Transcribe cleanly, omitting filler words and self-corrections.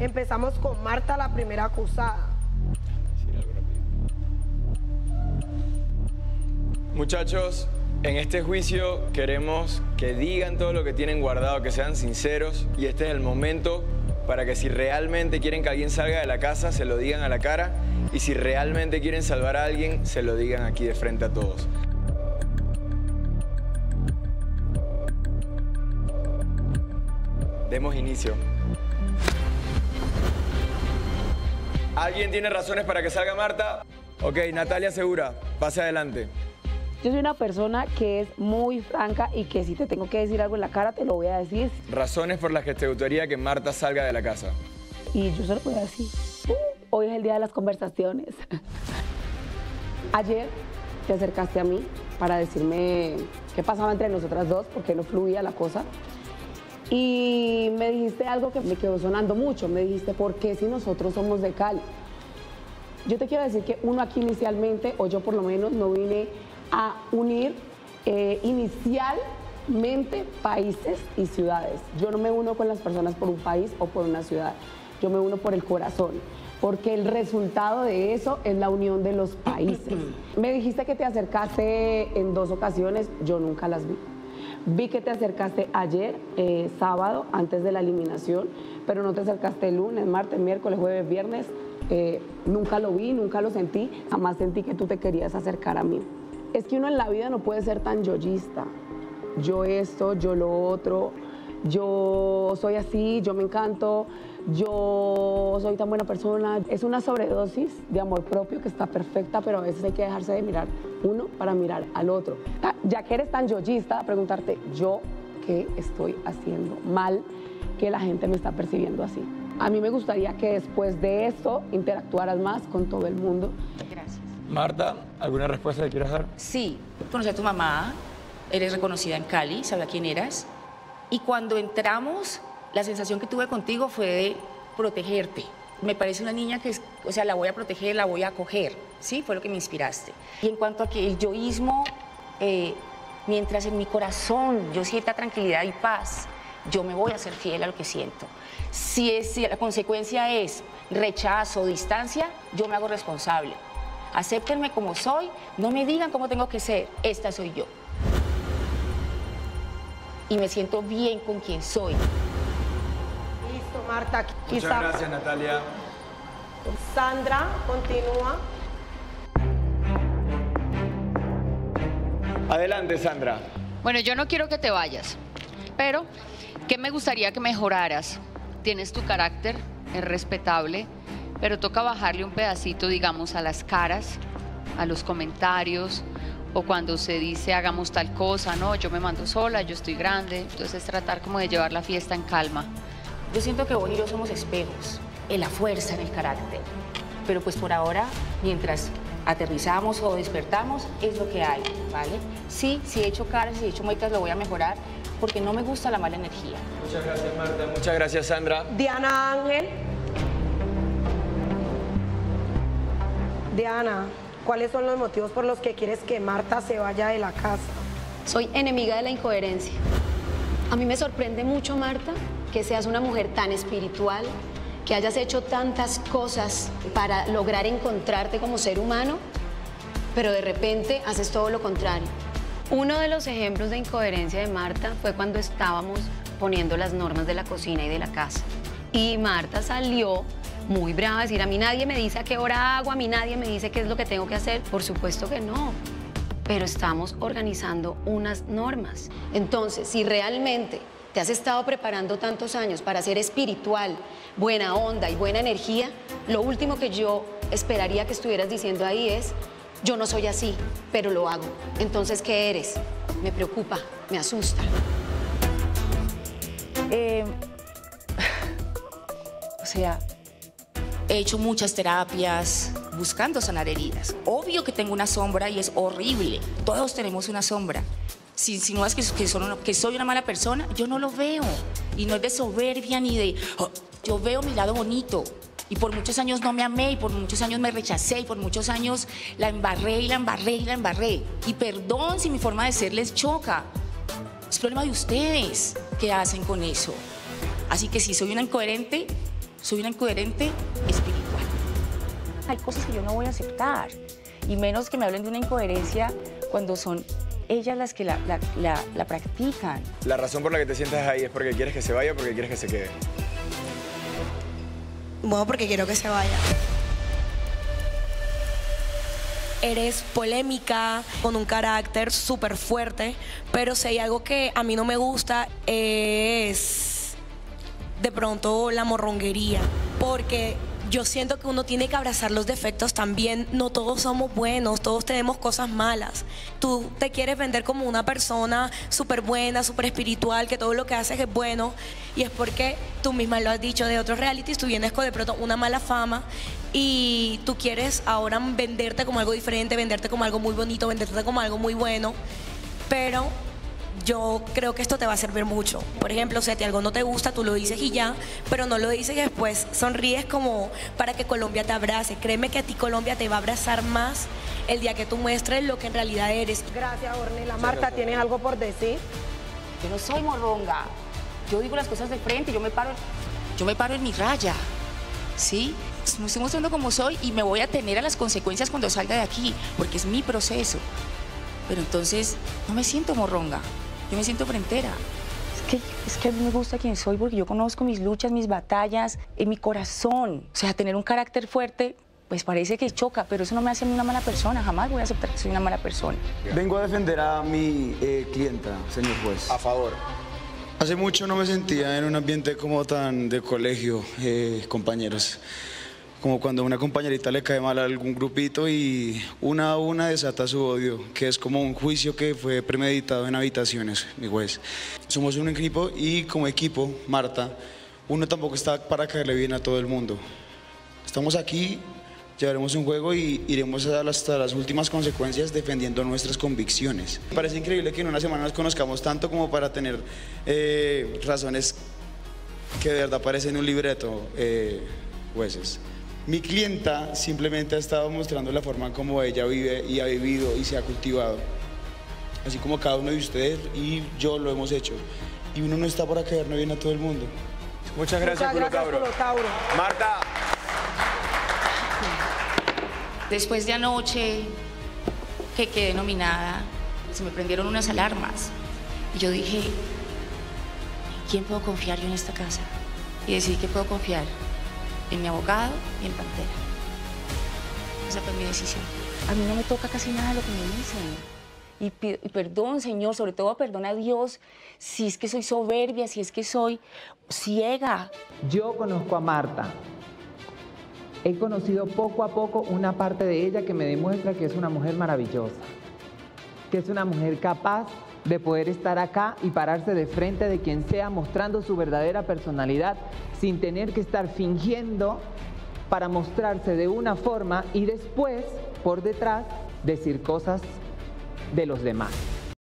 Empezamos con Marta, la primera acusada. Muchachos, en este juicio queremos que digan todo lo que tienen guardado, que sean sinceros, y este es el momento para que si realmente quieren que alguien salga de la casa, se lo digan a la cara, y si realmente quieren salvar a alguien, se lo digan aquí de frente a todos. Demos inicio. ¿Alguien tiene razones para que salga Marta? Ok, Natalia Segura, pase adelante. Yo soy una persona que es muy franca y que si te tengo que decir algo en la cara, te lo voy a decir. Razones por las que te gustaría que Marta salga de la casa. Y yo se lo voy a decir. Hoy es el día de las conversaciones. Ayer te acercaste a mí para decirme qué pasaba entre nosotras dos, porque no fluía la cosa. Y me dijiste algo que me quedó sonando mucho. Me dijiste, ¿por qué si nosotros somos de Cali? Yo te quiero decir que uno aquí inicialmente, o yo por lo menos, no vine a unir inicialmente países y ciudades. Yo no me uno con las personas por un país o por una ciudad. Yo me uno por el corazón, porque el resultado de eso es la unión de los países. Me dijiste que te acercaste en dos ocasiones, yo nunca las vi. Vi que te acercaste ayer, sábado, antes de la eliminación, pero no te acercaste lunes, martes, miércoles, jueves, viernes. Nunca lo vi, nunca lo sentí, jamás sentí que tú te querías acercar a mí. Es que uno en la vida no puede ser tan yoísta. Yo esto, yo lo otro, yo soy así, yo me encanto, yo soy tan buena persona. Es una sobredosis de amor propio que está perfecta, pero a veces hay que dejarse de mirar uno para mirar al otro. Ya que eres tan yoísta, preguntarte, ¿yo qué estoy haciendo mal que la gente me está percibiendo así? A mí me gustaría que después de esto interactuaras más con todo el mundo. Gracias. Marta, ¿alguna respuesta que quieras dar? Sí, conocí a tu mamá, eres reconocida en Cali, sabía quién eras. Y cuando entramos, la sensación que tuve contigo fue de protegerte. Me parece una niña que, o sea, la voy a proteger, la voy a acoger, ¿sí? Fue lo que me inspiraste. Y en cuanto a que el yoísmo, mientras en mi corazón yo sienta tranquilidad y paz, yo me voy a ser fiel a lo que siento. Si la consecuencia es rechazo o distancia, yo me hago responsable. Acéptenme como soy, no me digan cómo tengo que ser, esta soy yo. Y me siento bien con quien soy. Listo, Marta. Muchas gracias, Natalia. Sandra, continúa. Adelante, Sandra. Bueno, yo no quiero que te vayas, pero ¿qué me gustaría que mejoraras? Tienes tu carácter, es respetable, pero toca bajarle un pedacito, digamos, a las caras, a los comentarios, o cuando se dice hagamos tal cosa, no, yo me mando sola, yo estoy grande. Entonces tratar como de llevar la fiesta en calma. Yo siento que vos y yo somos espejos, en la fuerza, en el carácter. Pero pues por ahora, mientras aterrizamos o despertamos, es lo que hay, ¿vale? Sí, si he hecho caras, si he hecho muecas, lo voy a mejorar, porque no me gusta la mala energía. Muchas gracias, Marta. Muchas gracias, Sandra. Diana Ángel. Diana, ¿cuáles son los motivos por los que quieres que Marta se vaya de la casa? Soy enemiga de la incoherencia. A mí me sorprende mucho, Marta, que seas una mujer tan espiritual, que hayas hecho tantas cosas para lograr encontrarte como ser humano, pero de repente haces todo lo contrario. Uno de los ejemplos de incoherencia de Marta fue cuando estábamos poniendo las normas de la cocina y de la casa. Y Marta salió muy brava, decir, a mí nadie me dice a qué hora hago, a mí nadie me dice qué es lo que tengo que hacer. Por supuesto que no, pero estamos organizando unas normas. Entonces, si realmente te has estado preparando tantos años para ser espiritual, buena onda y buena energía, lo último que yo esperaría que estuvieras diciendo ahí es, yo no soy así, pero lo hago. Entonces, ¿qué eres? Me preocupa, me asusta. O sea, he hecho muchas terapias buscando sanar heridas. Obvio que tengo una sombra y es horrible. Todos tenemos una sombra. Si insinúas que soy una mala persona, yo no lo veo. Y no es de soberbia ni de... Oh, yo veo mi lado bonito. Y por muchos años no me amé, y por muchos años me rechacé, y por muchos años la embarré, y la embarré, y la embarré. Y perdón si mi forma de ser les choca. Es problema de ustedes qué hacen con eso. Así que si soy una incoherente, Soy una incoherente espiritual. Hay cosas que yo no voy a aceptar, y menos que me hablen de una incoherencia cuando son ellas las que la practican. La razón por la que te sientas ahí es porque quieres que se vaya o porque quieres que se quede. Bueno, porque quiero que se vaya. Eres polémica, con un carácter súper fuerte, pero si hay algo que a mí no me gusta es de pronto la morronguería, porque yo siento que uno tiene que abrazar los defectos también. No todos somos buenos, todos tenemos cosas malas. Tú te quieres vender como una persona súper buena, súper espiritual, que todo lo que haces es bueno, y es porque tú misma lo has dicho de otros realities, tú vienes con de pronto una mala fama y tú quieres ahora venderte como algo diferente, venderte como algo muy bonito, venderte como algo muy bueno, pero yo creo que esto te va a servir mucho. Por ejemplo, si a ti algo no te gusta, tú lo dices y ya, pero no lo dices y después sonríes como para que Colombia te abrace. Créeme que a ti Colombia te va a abrazar más el día que tú muestres lo que en realidad eres. Gracias, Ornella. Marta, ¿tienes algo por decir? Yo no soy morronga. Yo digo las cosas de frente, yo me paro en mi raya, ¿sí? Me estoy mostrando como soy y me voy a tener a las consecuencias cuando salga de aquí, porque es mi proceso. Pero entonces no me siento morronga. Yo me siento frentera. Es que a mí me gusta quien soy porque yo conozco mis luchas, mis batallas, en mi corazón. O sea, tener un carácter fuerte, pues parece que choca, pero eso no me hace a mí una mala persona. Jamás voy a aceptar que soy una mala persona. Vengo a defender a mi clienta, señor juez. A favor. Hace mucho no me sentía en un ambiente como tan de colegio, compañeros. Como cuando a una compañerita le cae mal a algún grupito y una a una desata su odio, que es como un juicio que fue premeditado en habitaciones, mi juez. Somos un equipo y como equipo, Marta, uno tampoco está para caerle bien a todo el mundo. Estamos aquí, llevaremos un juego y iremos hasta las últimas consecuencias defendiendo nuestras convicciones. Me parece increíble que en una semana nos conozcamos tanto como para tener razones que de verdad parecen un libreto, jueces. Mi clienta simplemente ha estado mostrando la forma como ella vive y ha vivido y se ha cultivado. Así como cada uno de ustedes y yo lo hemos hecho. Y uno no está para quedarnos bien a todo el mundo. Muchas gracias, Carlos Tauro. Marta. Después de anoche que quedé nominada, se me prendieron unas alarmas. Y yo dije, ¿en quién puedo confiar yo en esta casa? Y decidí que puedo confiar en mi abogado y en Pantera. Esa fue mi decisión. A mí no me toca casi nada lo que me dicen. Y perdón, Señor, sobre todo perdona a Dios si es que soy soberbia, si es que soy ciega. Yo conozco a Marta. He conocido poco a poco una parte de ella que me demuestra que es una mujer maravillosa, que es una mujer capaz de poder estar acá y pararse de frente de quien sea mostrando su verdadera personalidad sin tener que estar fingiendo para mostrarse de una forma y después, por detrás, decir cosas de los demás.